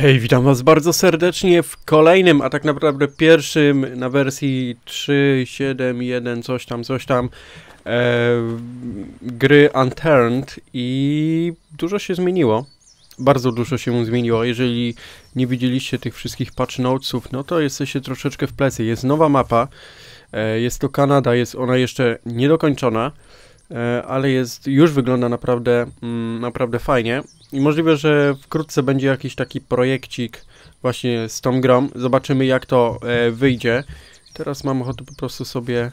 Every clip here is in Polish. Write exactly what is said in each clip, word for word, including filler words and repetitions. Hej, witam was bardzo serdecznie w kolejnym, a tak naprawdę pierwszym na wersji trzy kropka siedem kropka jeden coś tam, coś tam e, gry Unturned i dużo się zmieniło, bardzo dużo się zmieniło. Jeżeli nie widzieliście tych wszystkich patch notesów, no to jesteście troszeczkę w plecy. Jest nowa mapa, e, jest to Kanada, jest ona jeszcze niedokończona, e, ale jest, już wygląda naprawdę, mm, naprawdę fajnie. I możliwe, że wkrótce będzie jakiś taki projekcik właśnie z tą grą. Zobaczymy, jak to e, wyjdzie. Teraz mam ochotę po prostu sobie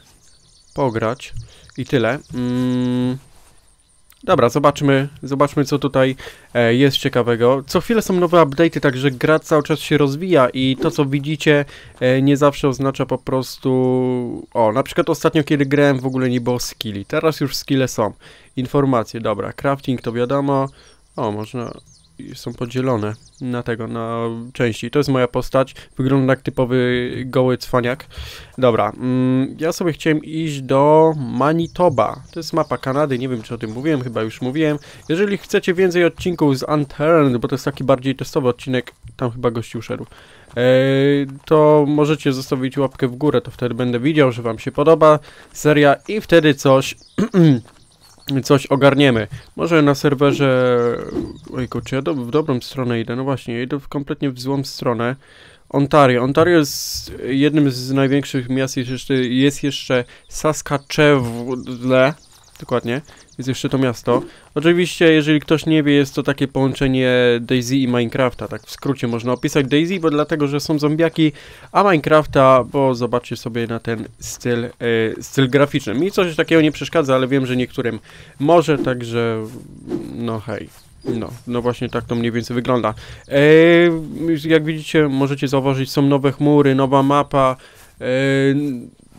pograć i tyle. Mm. Dobra, zobaczmy, zobaczmy co tutaj e, jest ciekawego. Co chwilę są nowe update'y, także gra cały czas się rozwija i to, co widzicie, e, nie zawsze oznacza po prostu... O, na przykład ostatnio, kiedy grałem, w ogóle nie było skilli. Teraz już skille są. Informacje, dobra. Crafting to wiadomo. O, można... Są podzielone na tego, na części. To jest moja postać. Wygląda jak typowy goły cwaniak. Dobra, mm, ja sobie chciałem iść do Manitoba. To jest mapa Kanady, nie wiem, czy o tym mówiłem, chyba już mówiłem. Jeżeli chcecie więcej odcinków z Unturned, bo to jest taki bardziej testowy odcinek, tam chyba gościu szedł, yy, to możecie zostawić łapkę w górę, to wtedy będę widział, że wam się podoba seria i wtedy coś... coś ogarniemy. Może na serwerze... Ojku, czy ja do... w dobrą stronę idę? No właśnie, idę w kompletnie w złą stronę. Ontario. Ontario jest jednym z największych miast. Jest jeszcze, jest jeszcze Saskzewle. Dokładnie. Jest jeszcze to miasto. Oczywiście, jeżeli ktoś nie wie, jest to takie połączenie DayZ i Minecrafta. Tak w skrócie można opisać DayZ, bo dlatego, że są zombiaki, a Minecrafta, bo zobaczcie sobie na ten styl, e, styl graficzny. Mi coś takiego nie przeszkadza, ale wiem, że niektórym może, także no hej. No, no właśnie tak to mniej więcej wygląda. E, jak widzicie, możecie zauważyć, są nowe chmury, nowa mapa. E,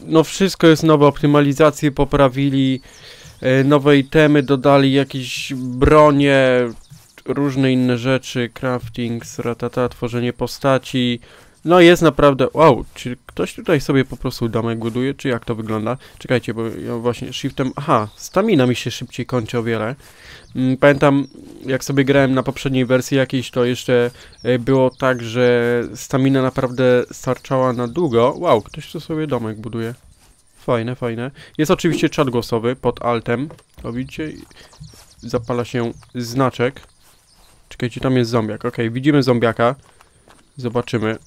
no wszystko jest nowe, optymalizacje poprawili. Nowe itemy dodali, jakieś bronie, różne inne rzeczy, crafting, ratata, tworzenie postaci. No jest naprawdę, wow, czy ktoś tutaj sobie po prostu domek buduje, czy jak to wygląda? Czekajcie, bo ja właśnie shiftem, aha, stamina mi się szybciej kończy o wiele. Pamiętam, jak sobie grałem na poprzedniej wersji jakiejś, to jeszcze było tak, że stamina naprawdę starczała na długo. Wow, ktoś tu sobie domek buduje. Fajne, fajne. Jest oczywiście czat głosowy pod altem. O, widzicie? Zapala się znaczek. Czekajcie, tam jest zombiak. Ok, widzimy zombiaka. Zobaczymy.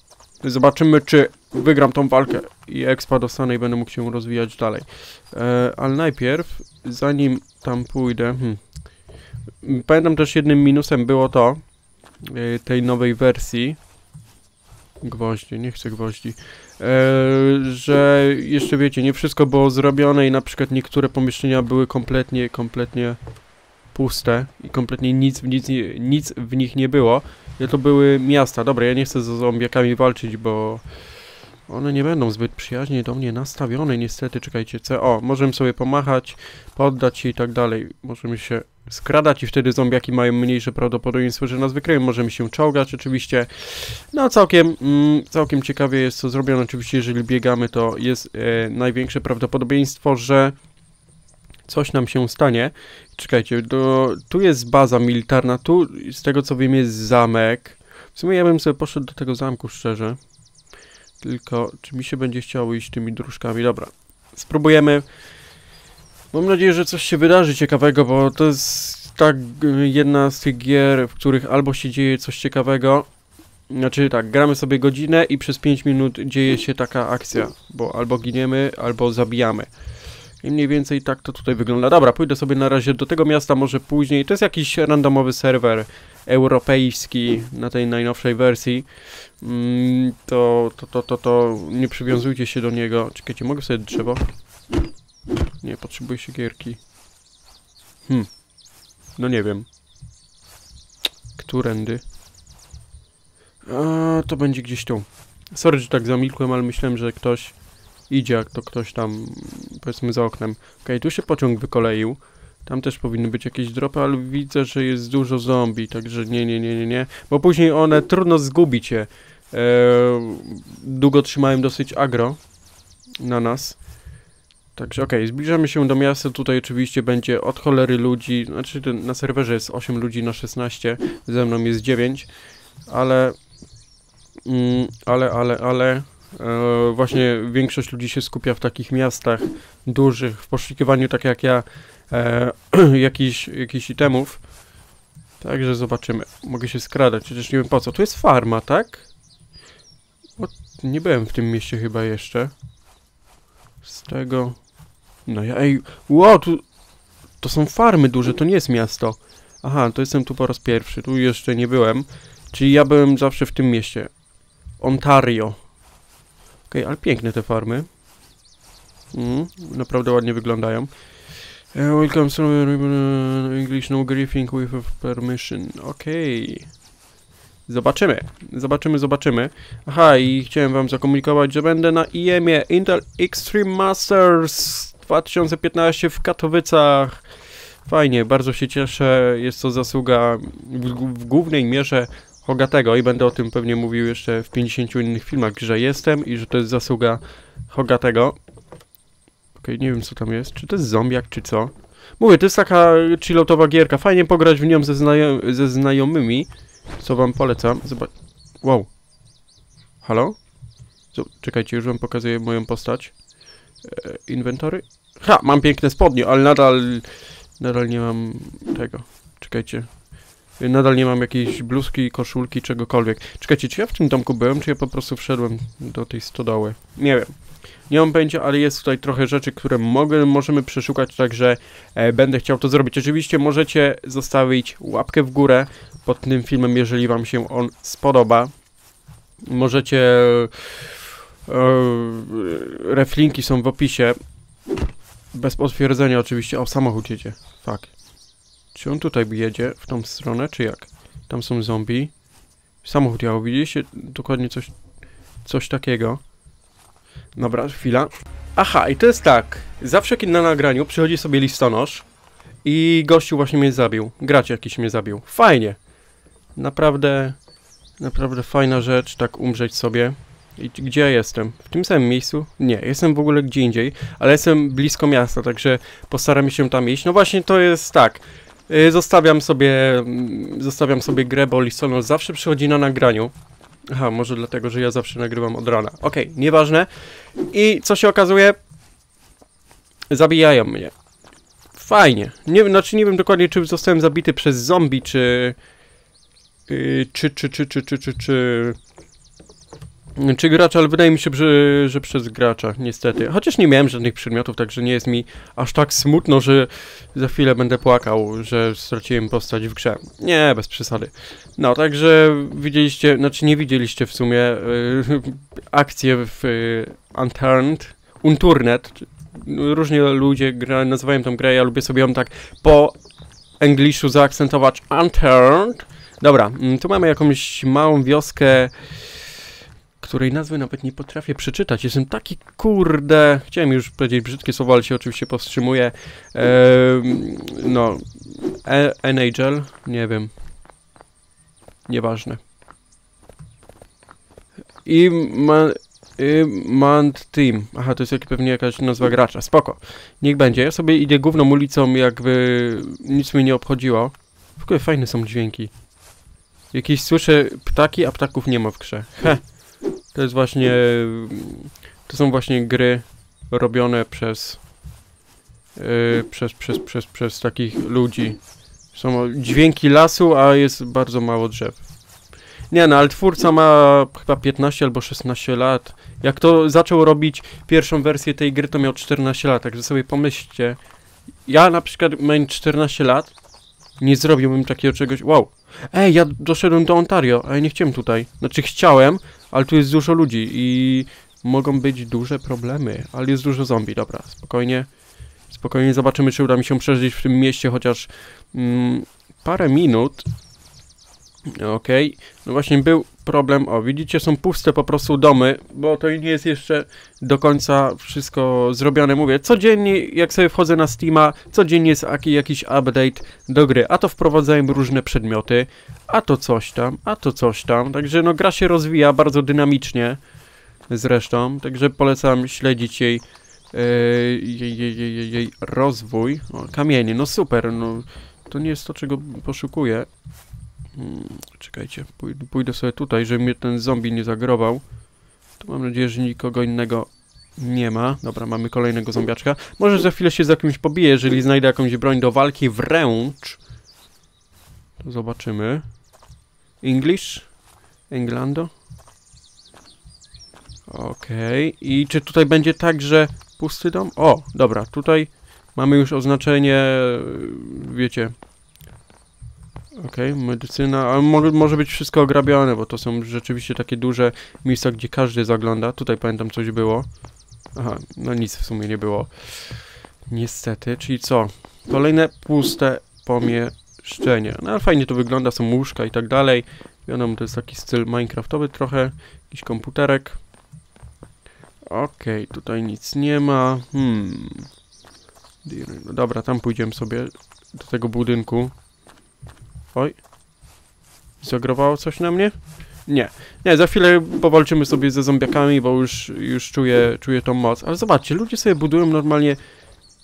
Zobaczymy, czy wygram tą walkę i expa dostanę i będę mógł się rozwijać dalej. E, ale najpierw, zanim tam pójdę... Hmm. Pamiętam też, jednym minusem było to, e, tej nowej wersji... Gwoździ, nie chcę gwoździ. Eee, że jeszcze wiecie, nie wszystko było zrobione i na przykład niektóre pomieszczenia były kompletnie, kompletnie puste i kompletnie nic, nic, nic w nich nie było. I to były miasta. Dobra, ja nie chcę z zombiakami walczyć, bo one nie będą zbyt przyjaźnie do mnie nastawione, niestety. Czekajcie, co? O, możemy sobie pomachać, poddać się i tak dalej. Możemy się skradać i wtedy zombiaki mają mniejsze prawdopodobieństwo, że nas wykryją. Możemy się czołgać oczywiście. No całkiem, mm, całkiem ciekawie jest to zrobione. Oczywiście jeżeli biegamy, to jest e, największe prawdopodobieństwo, że coś nam się stanie. Czekajcie, do, tu jest baza militarna, tu z tego co wiem jest zamek. W sumie ja bym sobie poszedł do tego zamku szczerze. Tylko czy mi się będzie chciało iść tymi dróżkami? Dobra, spróbujemy. Mam nadzieję, że coś się wydarzy ciekawego, bo to jest tak jedna z tych gier, w których albo się dzieje coś ciekawego, znaczy tak, gramy sobie godzinę i przez pięć minut dzieje się taka akcja, bo albo giniemy, albo zabijamy. I mniej więcej tak to tutaj wygląda. Dobra, pójdę sobie na razie do tego miasta, może później. To jest jakiś randomowy serwer europejski na tej najnowszej wersji. Mm, to, to, to, to, to nie przywiązujcie się do niego. Czekajcie, mogę sobie drzewo? Nie, potrzebuję siekierki. Hmm. No nie wiem. Którędy? A, to będzie gdzieś tu. Sorry, że tak zamilkłem, ale myślałem, że ktoś idzie, jak to ktoś tam, powiedzmy, za oknem. Okej, tu się pociąg wykoleił. Tam też powinny być jakieś dropy, ale widzę, że jest dużo zombie, także nie, nie, nie, nie, nie. Bo później one trudno zgubić je. Eee, długo trzymałem dosyć agro na nas. Także okej, okay, zbliżamy się do miasta, tutaj oczywiście będzie od cholery ludzi, znaczy na serwerze jest osiem ludzi na szesnaście, ze mną jest dziewięć, ale Mm, ale, ale, ale e, właśnie większość ludzi się skupia w takich miastach dużych, w poszukiwaniu, tak jak ja, e, jakichś, jakichś itemów. Także zobaczymy. Mogę się skradać, przecież nie wiem po co. Tu jest farma, tak? O, nie byłem w tym mieście chyba jeszcze. Z tego... No ja... Ej, wow, tu... To są farmy duże, to nie jest miasto. Aha, to jestem tu po raz pierwszy. Tu jeszcze nie byłem. Czyli ja byłem zawsze w tym mieście. Ontario. Okej, ale piękne te farmy. Mm, naprawdę ładnie wyglądają. Welcome to English no griefing with permission. Okej. Okay. Zobaczymy. Zobaczymy, zobaczymy. Aha, i chciałem wam zakomunikować, że będę na I M-ie Intel Xtreme Masters dwa tysiące piętnaście w Katowicach. Fajnie, bardzo się cieszę. Jest to zasługa w, w głównej mierze Hogatego i będę o tym pewnie mówił jeszcze w pięćdziesięciu innych filmach, że jestem i że to jest zasługa Hogatego. Okej, nie wiem co tam jest. Czy to jest zombiak, czy co? Mówię, to jest taka chilloutowa gierka. Fajnie pograć w nią ze, znajom ze znajomymi. Co wam polecam. Zobacz... Wow. Halo? Co? Czekajcie, już wam pokazuję moją postać. E, inwentory? Ha! Mam piękne spodnie, ale nadal... Nadal nie mam tego. Czekajcie. Nadal nie mam jakiejś bluzki, koszulki, czegokolwiek. Czekajcie, czy ja w tym domku byłem, czy ja po prostu wszedłem do tej stodoły? Nie wiem. Nie mam pojęcia, ale jest tutaj trochę rzeczy, które mogę, możemy przeszukać, także e, będę chciał to zrobić. Oczywiście możecie zostawić łapkę w górę pod tym filmem, jeżeli wam się on spodoba. Możecie... E, reflinki są w opisie. Bez potwierdzenia oczywiście. O, samochód jedzie. Tak. Czy on tutaj jedzie? W tą stronę, czy jak? Tam są zombie. Samochód jechał. Widzieliście? Dokładnie coś... Coś takiego. Dobra, chwila. Aha, i to jest tak. Zawsze kiedy na nagraniu przychodzi sobie listonosz i gościu właśnie mnie zabił. Gracz jakiś mnie zabił. Fajnie. Naprawdę... Naprawdę fajna rzecz, tak umrzeć sobie. I gdzie ja jestem? W tym samym miejscu? Nie, jestem w ogóle gdzie indziej, ale jestem blisko miasta, także postaram się tam iść. No właśnie to jest tak. Zostawiam sobie... Zostawiam sobie grę, bo listonosz zawsze przychodzi na nagraniu. Aha, może dlatego, że ja zawsze nagrywam od rana. Okej, okay, nieważne. I co się okazuje? Zabijają mnie. Fajnie. Nie, znaczy nie wiem dokładnie, czy zostałem zabity przez zombie, czy... Yy, czy, czy, czy, czy, czy, czy, czy... Czy gracza, ale wydaje mi się, że, że przez gracza, niestety. Chociaż nie miałem żadnych przedmiotów, także nie jest mi aż tak smutno, że za chwilę będę płakał, że straciłem postać w grze. Nie, bez przesady. No, także widzieliście, znaczy nie widzieliście w sumie yy, akcję w yy, Unturned, Unturned. Różni ludzie gra, nazywają tą grę, ja lubię sobie ją tak po angliszu zaakcentować. Unturned. Dobra, tu mamy jakąś małą wioskę... której nazwy nawet nie potrafię przeczytać. Jestem taki kurde... Chciałem już powiedzieć brzydkie słowa, ale się oczywiście powstrzymuję. Eee, no... E Nagel? Nie wiem. Nieważne. I... Man, i Mant Team. Aha, to jest jak, pewnie jakaś nazwa gracza. Spoko. Niech będzie. Ja sobie idę główną ulicą, jakby... Nic mnie nie obchodziło. W ogóle fajne są dźwięki. Jakieś słyszę ptaki, a ptaków nie ma w grze. Heh. To jest właśnie... To są właśnie gry robione przez... Yy, przez, przez, przez, przez takich ludzi. Są dźwięki lasu, a jest bardzo mało drzew. Nie no, ale twórca ma chyba piętnaście albo szesnaście lat. Jak to zaczął robić pierwszą wersję tej gry, to miał czternaście lat. Także sobie pomyślcie. Ja na przykład mam czternaście lat. Nie zrobiłbym takiego czegoś... Wow! Ej, ja doszedłem do Ontario, a ja nie chciałem tutaj. Znaczy chciałem, ale tu jest dużo ludzi i mogą być duże problemy, ale jest dużo zombie. Dobra, spokojnie. Spokojnie zobaczymy, czy uda mi się przeżyć w tym mieście chociaż mm, parę minut. Okej. No właśnie był problem. O, widzicie, są puste po prostu domy, bo to nie jest jeszcze do końca wszystko zrobione. Mówię, codziennie, jak sobie wchodzę na Steama, codziennie jest jakiś update do gry. A to wprowadzają różne przedmioty, a to coś tam, a to coś tam. Także no gra się rozwija bardzo dynamicznie zresztą, także polecam śledzić jej, yy, jej, jej, jej, jej rozwój. O, kamienie, no super, no to nie jest to, czego poszukuję. Hmm, czekajcie, pójdę sobie tutaj, żeby mnie ten zombie nie zagrował. Tu mam nadzieję, że nikogo innego nie ma. Dobra, mamy kolejnego zombiaczka. Może za chwilę się z jakimś pobiję, jeżeli znajdę jakąś broń do walki wręcz. To zobaczymy. English? Englando? Okej. Okay. I czy tutaj będzie tak, że pusty dom? O, dobra, tutaj mamy już oznaczenie, wiecie... Okej, okay, medycyna, ale może, może być wszystko ograbione, bo to są rzeczywiście takie duże miejsca, gdzie każdy zagląda. Tutaj pamiętam coś było. Aha, no nic w sumie nie było. Niestety, czyli co? Kolejne puste pomieszczenie. No ale fajnie to wygląda, są łóżka i tak dalej. Wiadomo, to jest taki styl minecraftowy trochę. Jakiś komputerek. Okej, okay, tutaj nic nie ma. Hmm. Dobra, tam pójdziemy sobie do tego budynku. Oj, zagrowało coś na mnie? Nie, nie, za chwilę powalczymy sobie ze zombiakami, bo już, już czuję, czuję tą moc. Ale zobaczcie, ludzie sobie budują normalnie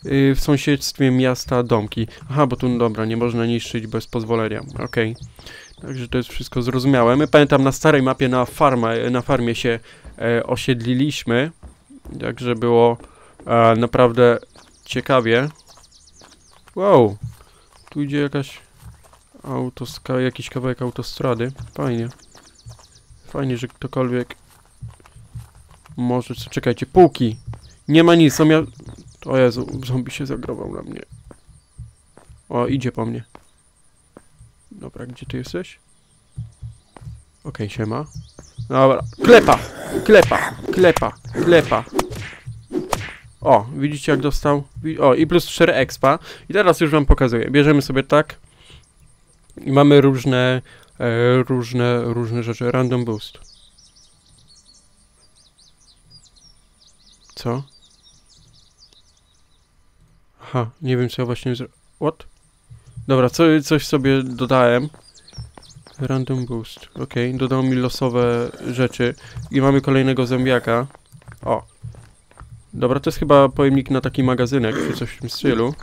yy, w sąsiedztwie miasta domki. Aha, bo tu, dobra, nie można niszczyć bez pozwolenia, okej. Okay. Także to jest wszystko zrozumiałe. My pamiętam na starej mapie na, farma, na farmie się e, osiedliliśmy, także było e, naprawdę ciekawie. Wow, tu idzie jakaś... Autoska, jakiś kawałek autostrady. Fajnie. Fajnie, że ktokolwiek... Może... Czekajcie, półki! Nie ma nic, są ja... O Jezu, zombie się zagrował na mnie. O, idzie po mnie. Dobra, gdzie ty jesteś? Okej, siema. Dobra, klepa! Klepa! Klepa! Klepa! O, widzicie jak dostał? O, i plus cztery expa. I teraz już wam pokazuję. Bierzemy sobie tak. I mamy różne, e, różne, różne rzeczy. Random boost. Co? Aha, nie wiem co ja właśnie zrobiłem. What? Dobra, co, coś sobie dodałem. Random boost. Okej, okay, dodał mi losowe rzeczy. I mamy kolejnego zombiaka. O. Dobra, to jest chyba pojemnik na taki magazynek, czy coś w tym stylu.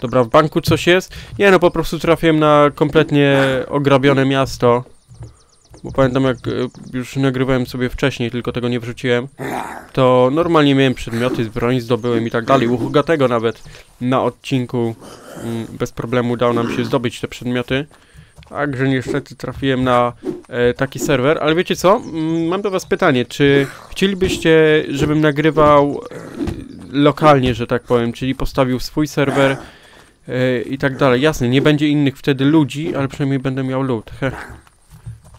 Dobra, w banku coś jest? Nie no, po prostu trafiłem na kompletnie ograbione miasto. Bo pamiętam jak już nagrywałem sobie wcześniej, tylko tego nie wrzuciłem. To normalnie miałem przedmioty, broń zdobyłem i tak dalej. U Hogatego nawet na odcinku mm, bez problemu udało nam się zdobyć te przedmioty. Także niestety trafiłem na e, taki serwer. Ale wiecie co? Mam do was pytanie, czy chcielibyście, żebym nagrywał lokalnie, że tak powiem, czyli postawił swój serwer Yy, i tak dalej. Jasne, nie będzie innych wtedy ludzi, ale przynajmniej będę miał lód. Heh.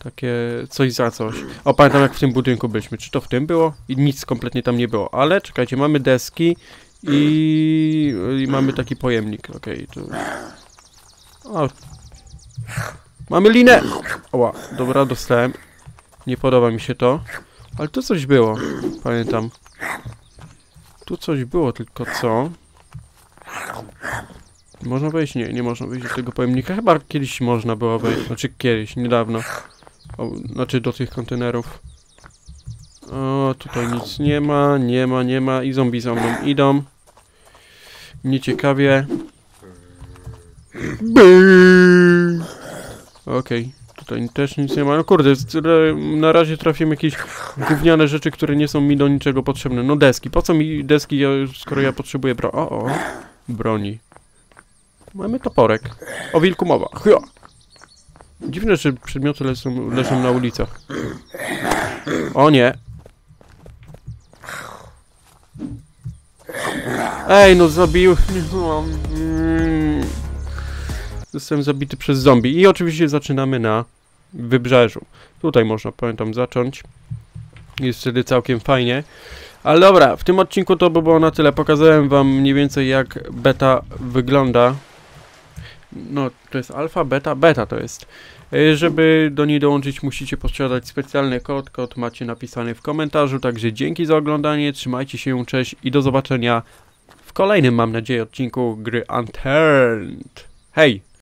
Takie coś za coś. O, pamiętam jak w tym budynku byliśmy. Czy to w tym było? I nic kompletnie tam nie było. Ale czekajcie, mamy deski i, i mamy taki pojemnik. Okej, okay, tu... O. Mamy linę! Oła, dobra, dostałem. Nie podoba mi się to. Ale tu coś było. Pamiętam. Tu coś było, tylko co? Można wejść? Nie, nie można wejść do tego pojemnika. Chyba kiedyś można było wejść. Znaczy kiedyś, niedawno. O, znaczy do tych kontenerów. O, tutaj nic nie ma, nie ma, nie ma. I zombie za mną idą. Nieciekawie. Okej, tutaj też nic nie ma. No kurde, na razie trafiłem jakieś gówniane rzeczy, które nie są mi do niczego potrzebne. No deski. Po co mi deski, skoro ja potrzebuję bro... O, o. Broni. Mamy toporek. O wilku mowa. Hyo. Dziwne, że przedmioty leżą, leżą na ulicach. O nie. Ej, no zabił... Zostałem zabity przez zombie. I oczywiście zaczynamy na wybrzeżu. Tutaj można, pamiętam, zacząć. Jest wtedy całkiem fajnie. Ale dobra, w tym odcinku to by było na tyle. Pokazałem wam mniej więcej jak beta wygląda. No, to jest alfa, beta, beta to jest. Żeby do niej dołączyć, musicie posiadać specjalny kod. Kod macie napisany w komentarzu. Także dzięki za oglądanie, trzymajcie się, cześć i do zobaczenia w kolejnym, mam nadzieję, odcinku gry Unturned. Hej!